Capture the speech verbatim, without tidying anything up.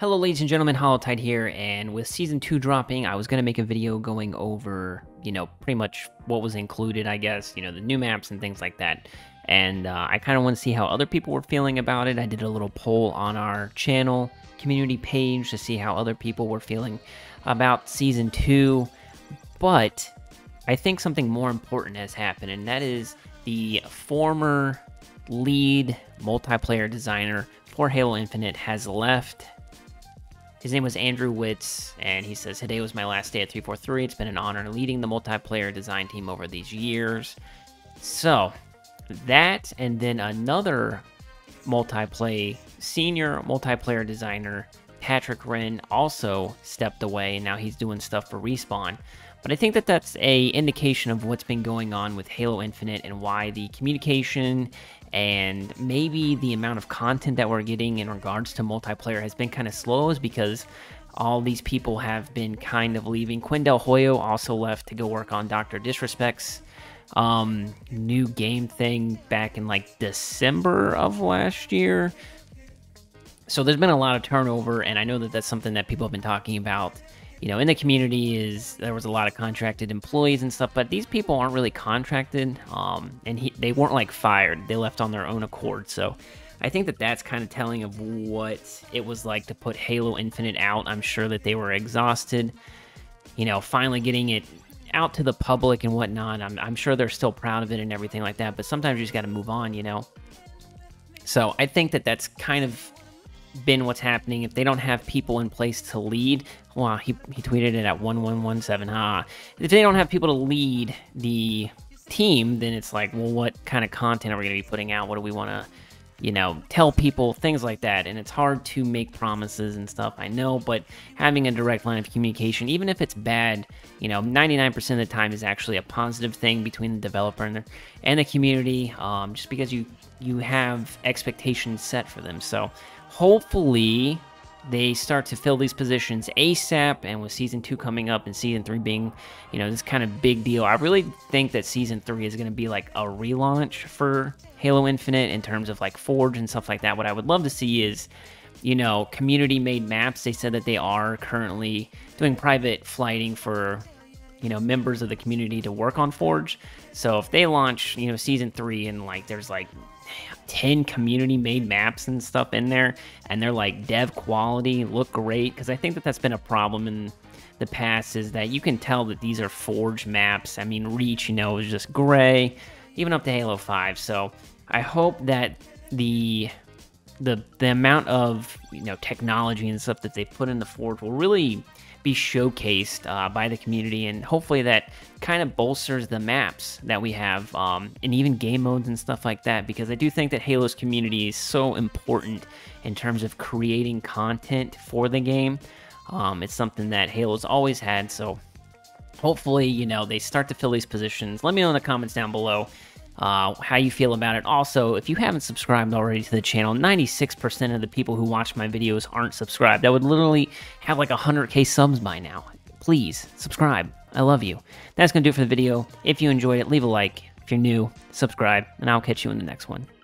Hello ladies and gentlemen, Hollowtide here, and with Season two dropping, I was going to make a video going over, you know, pretty much what was included, I guess, you know, the new maps and things like that. And uh, I kind of want to see how other people were feeling about it. I did a little poll on our channel community page to see how other people were feeling about Season two, but I think something more important has happened, and that is the former lead multiplayer designer for Halo Infinite has left. His name was Andrew Witz, and he says, "Today was my last day at three forty-three. It's been an honor leading the multiplayer design team over these years." So that, and then another multiplayer, senior multiplayer designer, Patrick Wren, also stepped away, and now he's doing stuff for Respawn. But I think that that's a indication of what's been going on with Halo Infinite and why the communication and maybe the amount of content that we're getting in regards to multiplayer has been kind of slow, is because all these people have been kind of leaving. Quindel Hoyo also left to go work on Doctor Disrespect's um, new game thing back in like December of last year. So there's been a lot of turnover, and I know that that's something that people have been talking about, you know, in the community. Is there was a lot of contracted employees and stuff, but these people aren't really contracted, um, and he, they weren't like fired. They left on their own accord. So I think that that's kind of telling of what it was like to put Halo Infinite out. I'm sure that they were exhausted, you know, finally getting it out to the public and whatnot. I'm, I'm sure they're still proud of it and everything like that, but sometimes you just got to move on, you know? So I think that that's kind of been what's happening. If they don't have people in place to lead, well, he, he tweeted it at one one one seven, ha. If they don't have people to lead the team, then it's like, well, what kind of content are we going to be putting out? What do we want to, you know, tell people? Things like that. And it's hard to make promises and stuff, I know, but having a direct line of communication, even if it's bad, you know, ninety-nine percent of the time is actually a positive thing between the developer and the, and the community, um, just because you, you have expectations set for them. So hopefully they start to fill these positions ASAP, and with Season two coming up and Season three being, you know, this kind of big deal, I really think that Season three is going to be like a relaunch for Halo Infinite in terms of like Forge and stuff like that. What I would love to see is, you know, community-made maps. They said that they are currently doing private flighting for, you know, members of the community to work on Forge. So if they launch, you know, Season three and like there's like ten community made maps and stuff in there, and they're like dev quality, look great, because I think that that's been a problem in the past, is that you can tell that these are Forge maps. I mean, Reach, you know, is just gray, even up to Halo five. So I hope that the the the amount of, you know, technology and stuff that they put in the Forge will really be showcased uh, by the community, and hopefully that kind of bolsters the maps that we have, um, and even game modes and stuff like that, because I do think that Halo's community is so important in terms of creating content for the game. Um, it's something that Halo's always had, so hopefully, you know, they start to fill these positions. Let me know in the comments down below Uh, how you feel about it. Also, if you haven't subscribed already to the channel, ninety-six percent of the people who watch my videos aren't subscribed. I would literally have like one hundred K subs by now. Please subscribe. I love you. That's gonna do it for the video. If you enjoyed it, leave a like. If you're new, subscribe, and I'll catch you in the next one.